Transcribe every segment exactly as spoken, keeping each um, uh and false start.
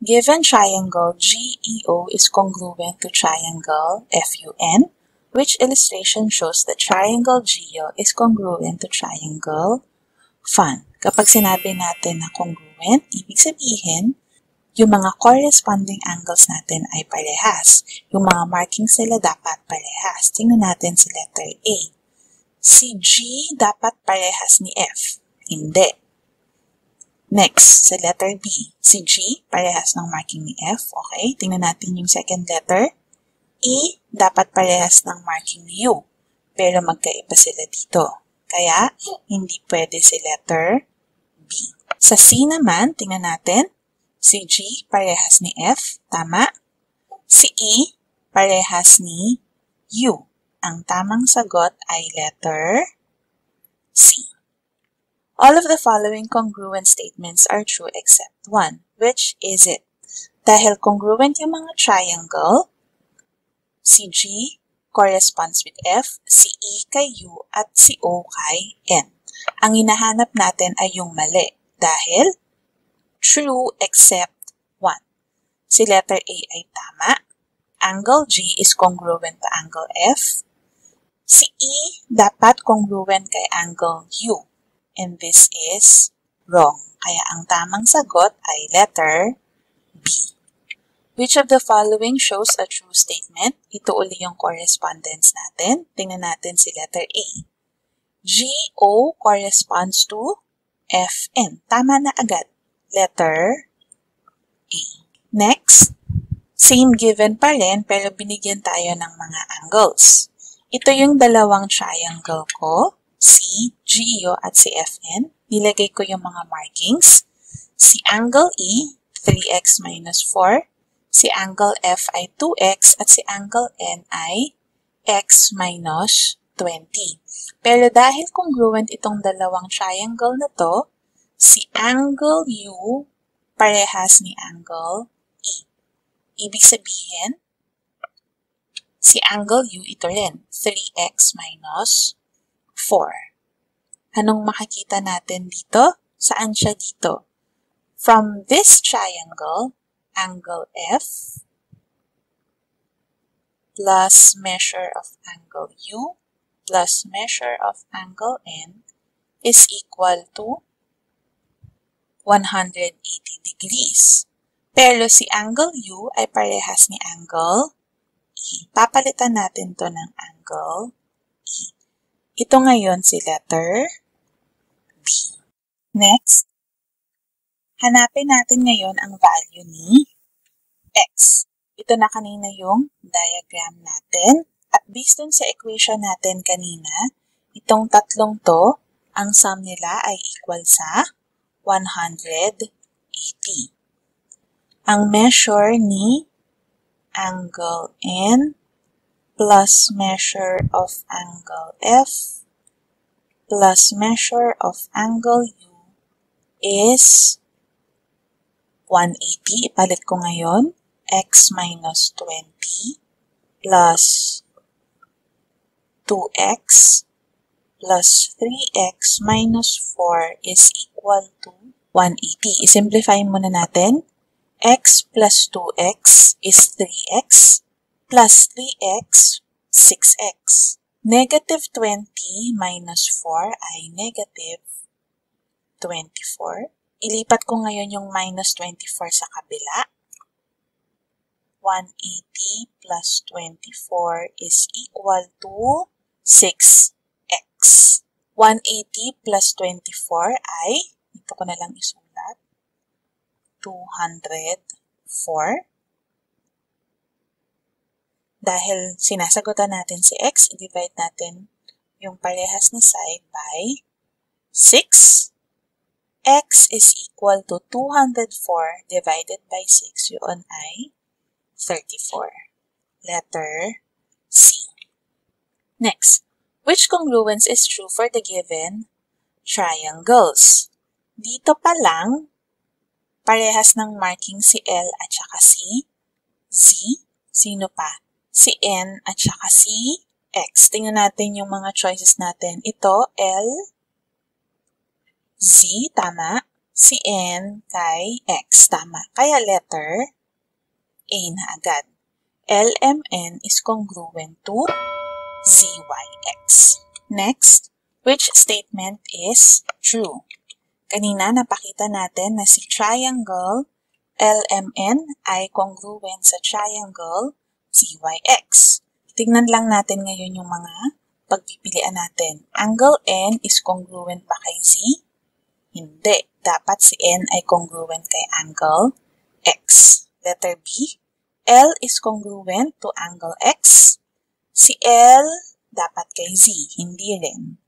Given triangle G E O is congruent to triangle F U N, which illustration shows that triangle G E O is congruent to triangle F U N? Kapag sinabi natin na congruent, ibig sabihin, yung mga corresponding angles natin ay parehas. Yung mga markings nila dapat parehas. Tingnan natin si letter A. Si G dapat parehas ni F. Hindi. Next, sa letter B, si G, parehas ng marking ni F. Okay, tingnan natin yung second letter. E, dapat parehas ng marking ni U. Pero magkaiba sila dito. Kaya, hindi pwede si letter B. Sa C naman, tingnan natin. Si G, parehas ni F. Tama. Si E, parehas ni U. Ang tamang sagot ay letter C. All of the following congruent statements are true except one. Which is it? Dahil congruent yung mga triangle, si G corresponds with F, si E kay U, at si O kay N. Ang hinahanap natin ay yung mali dahil true except one. Si letter A ay tama. Angle G is congruent to angle F. Si E dapat congruent kay angle U. And this is wrong. Kaya ang tamang sagot ay letter B. Which of the following shows a true statement? Ito uli yung correspondence natin. Tingnan natin si letter A. G O corresponds to F N. Tama na agad. Letter A. Next, same given pa rin pero binigyan tayo ng mga angles. Ito yung dalawang triangle ko. Si G E O at si F N, nilagay ko yung mga markings. Si angle E, three x minus four. Si angle F ay two x at si angle N ay x minus twenty. Pero dahil congruent itong dalawang triangle na to, si angle U parehas ni angle E. Ibig sabihin, si angle U ito rin, three x minus four. Anong makikita natin dito? Saan siya dito? From this triangle, angle F plus measure of angle U plus measure of angle N is equal to one hundred eighty degrees. Pero si angle U ay parehas ni angle E. Papalitan natin to ng angle E. Ito ngayon si letter B. Next, hanapin natin ngayon ang value ni X. Ito na kanina yung diagram natin. At based dun sa equation natin kanina, itong tatlong to, ang sum nila ay equal sa one hundred eighty. Ang measure ni angle N plus measure of angle F plus measure of angle U is one hundred eighty. Ipalit ko ngayon. x minus twenty plus two x plus three x minus four is equal to one hundred eighty. I-simplify muna natin. X plus two x is three x. Plus three x, six x. Negative twenty minus four ay negative twenty-four. Ilipat ko ngayon yung minus twenty-four sa kabila. one hundred eighty plus twenty-four is equal to six x. one hundred eighty plus twenty-four ay, ito ko na lang isulat, two hundred four. Dahil sinasagutan natin si X, i-divide natin yung parehas na side by six. X is equal to two hundred four divided by six. Yun ay thirty-four. Letter C. Next, which congruence is true for the given triangles? Dito pa lang, parehas ng marking si L at saka si Z. Sino pa? Si N at saka si X. Tingnan natin yung mga choices natin. Ito, L, Z, tama. si N kay X. Tama. Kaya letter A na agad. L M N is congruent to Z Y X. Next, which statement is true? Kanina napakita natin na si triangle L M N ay congruent sa triangle Z Y X. Tignan lang natin ngayon yung mga pagpipilian natin. Angle N is congruent pa kay Z? Hindi. Dapat si N ay congruent kay angle X. Letter B. L is congruent to angle X. Si L dapat kay Z. Hindi rin.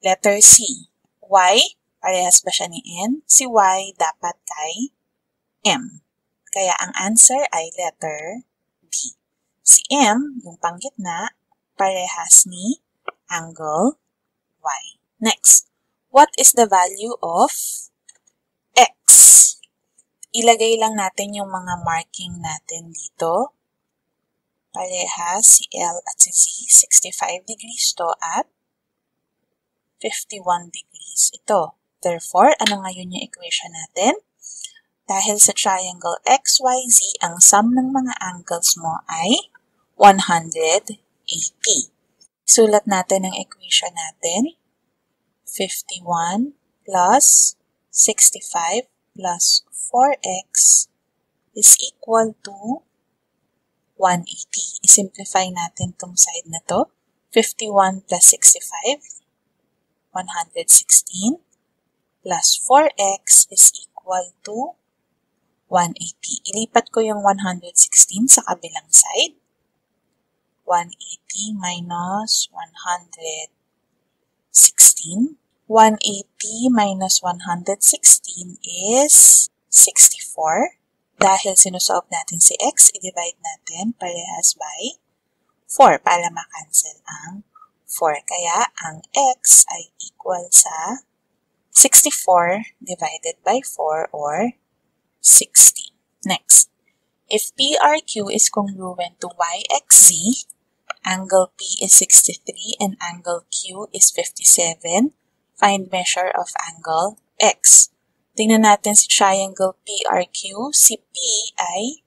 Letter C. Y. Parehas ba siya ni N? Si Y dapat kay M. Kaya ang answer ay letter D. Si M, yung panggitna, parehas ni angle Y. Next, what is the value of X? Ilagay lang natin yung mga marking natin dito. Parehas si L at si Z. sixty-five degrees to at fifty-one degrees ito. Therefore, ano ngayon yung equation natin? Dahil sa triangle X Y Z, ang sum ng mga angles mo ay one hundred eighty. Sulat natin ang equation natin. fifty-one plus sixty-five plus four X is equal to one hundred eighty. I-simplify natin itong side na to. fifty-one plus sixty-five, one hundred sixteen. Plus four X is equal to one hundred eighty. Ilipat ko yung one hundred sixteen sa kabilang side. one hundred eighty minus one hundred sixteen. one hundred eighty minus one hundred sixteen is sixty-four. Dahil sinusolve natin si X, i-divide natin parehas by four para makancel ang four. Kaya ang X ay equal sa sixty-four divided by four or sixteen. Next, if P R Q is congruent to Y X Z, angle P is sixty-three and angle Q is fifty-seven, find measure of angle X. Tingnan natin si triangle P R Q, si P ay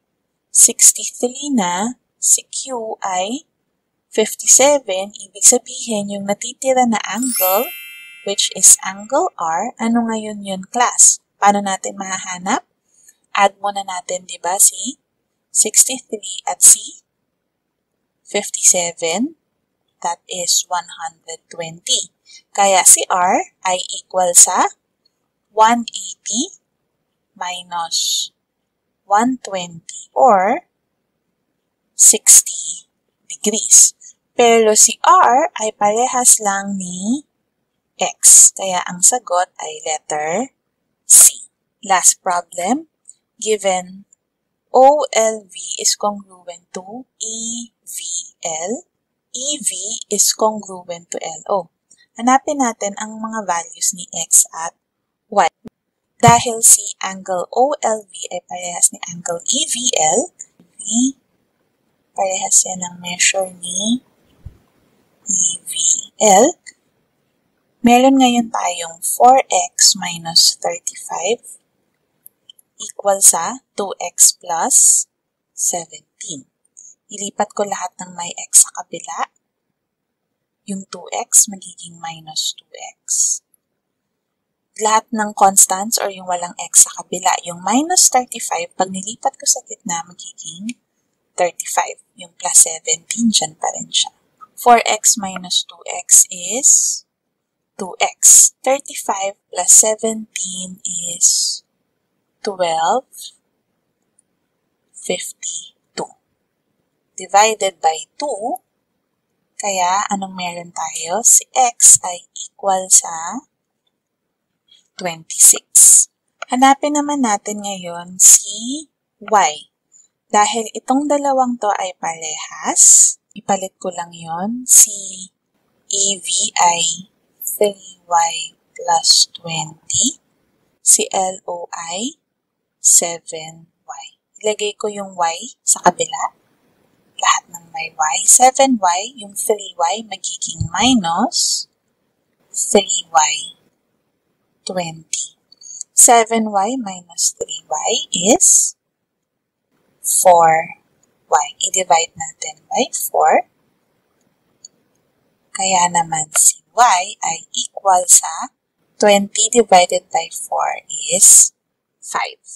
sixty-three na, si Q ay fifty-seven, ibig sabihin yung natitira na angle which is angle R. Ano ngayon yun, class? Paano natin mahahanap? Add muna natin, di ba, si sixty-three at si fifty-seven. That is one hundred twenty. Kaya si R ay equal sa one hundred eighty minus one hundred twenty or sixty degrees. Pero si R ay parehas lang ni X. Kaya ang sagot ay letter C. Last problem, given O L V is congruent to E V L. E V is congruent to L O. Hanapin natin ang mga values ni X at Y. Dahil si angle O L V ay parehas ni angle E V L, V parehas yan ang measure ni E V L. Meron ngayon tayong four X minus thirty-five equal sa two X plus seventeen. Ilipat ko lahat ng may X sa kabila. Yung two X magiging minus two X. Lahat ng constants or yung walang X sa kabila. Yung minus thirty-five, pag nilipat ko sa gitna, magiging thirty-five. Yung plus seventeen, dyan pa rin siya. four X minus two X is two X. thirty-five plus seventeen is twelve, fifty-two. Divided by two, kaya anong meron tayo? Si X ay equal sa twenty-six. Hanapin naman natin ngayon si Y. Dahil itong dalawang to ay parehas, ipalit ko lang yon. Si E V ay three Y plus twenty. Si L O ay seven Y. Ilagay ko yung Y sa kabila. Lahat ng may Y. seven Y, yung three Y magiging minus three Y twenty. seven y minus three y is four y. I-divide natin by four. Kaya naman si y ay equal sa twenty divided by four is five.